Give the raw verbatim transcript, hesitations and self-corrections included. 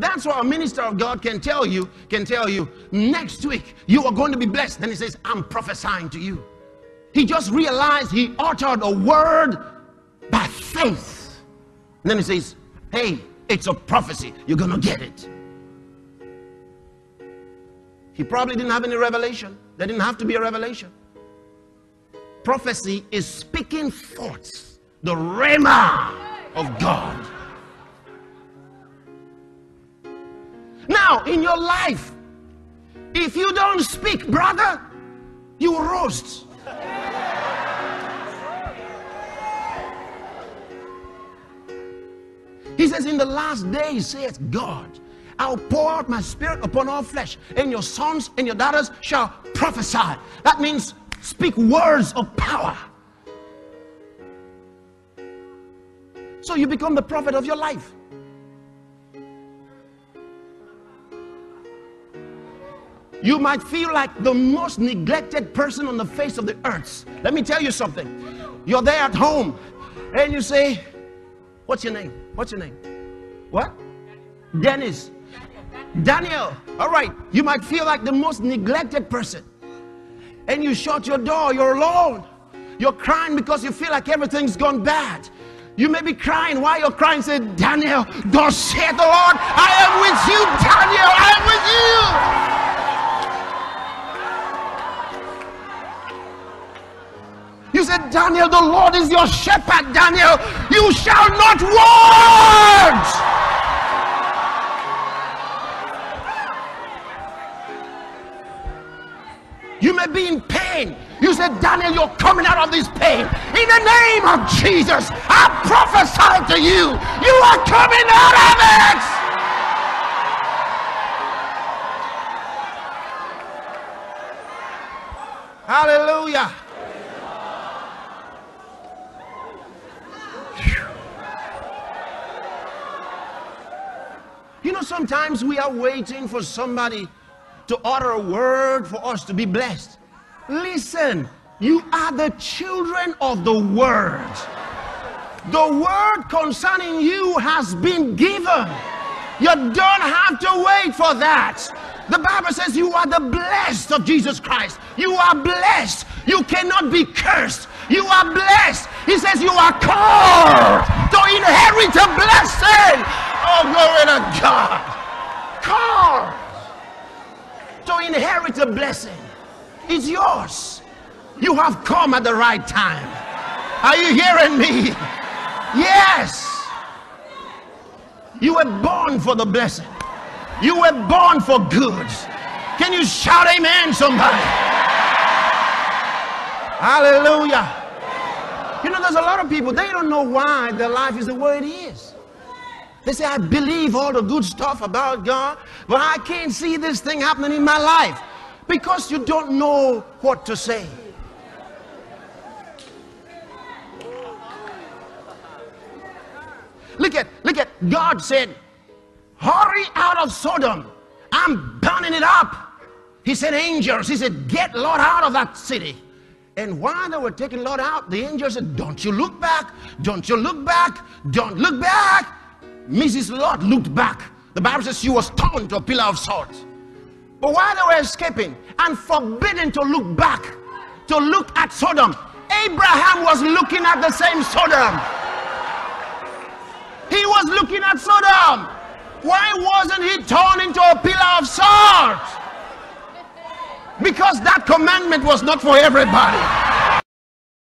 That's what a minister of God can tell you, can tell you, next week you are going to be blessed. Then he says, I'm prophesying to you. He just realized he uttered a word by faith. And then he says, hey, it's a prophecy. You're going to get it. He probably didn't have any revelation. There didn't have to be a revelation. Prophecy is speaking forth the rhema of God. Now, in your life, if you don't speak, brother, you will roast. He says, in the last day, says God, I'll pour out my spirit upon all flesh, and your sons and your daughters shall prophesy. That means speak words of power. So you become the prophet of your life. You might feel like the most neglected person on the face of the earth. Let me tell you something. You're there at home, and you say, what's your name? What's your name? What? Dennis. Daniel. All right. You might feel like the most neglected person. And you shut your door. You're alone. You're crying because you feel like everything's gone bad. You may be crying. While you're crying, say, Daniel, thus saith the Lord, I am with you, Daniel. I am with you. You said, Daniel, the Lord is your shepherd, Daniel. You shall not want. You may be in pain. You said, Daniel, you're coming out of this pain. In the name of Jesus, I prophesy to you. You are coming out of it. Hallelujah. You know, sometimes we are waiting for somebody to utter a word for us to be blessed. Listen, you are the children of the word. The word concerning you has been given. You don't have to wait for that. The Bible says you are the blessed of Jesus Christ. You are blessed. You cannot be cursed. You are blessed. He says you are called to inherit a blessing. Oh, glory to God. Called to inherit a blessing. It's yours. You have come at the right time. Are you hearing me? Yes. You were born for the blessing. You were born for good. Can you shout amen, somebody? Hallelujah. You know, there's a lot of people, they don't know why their life is the way it is. They say, I believe all the good stuff about God, but I can't see this thing happening in my life. Because you don't know what to say. Look at, look at, God said, hurry out of Sodom. I'm burning it up. He sent angels. He said, get Lot out of that city. And while they were taking Lot out, the angels said, don't you look back. Don't you look back. Don't look back. Missus Lot looked back. The Bible says she was torn to a pillar of salt. But while they were escaping and forbidden to look back, to look at Sodom, Abraham was looking at the same Sodom. He was looking at Sodom. Why wasn't he torn into a pillar of salt? Because that commandment was not for everybody.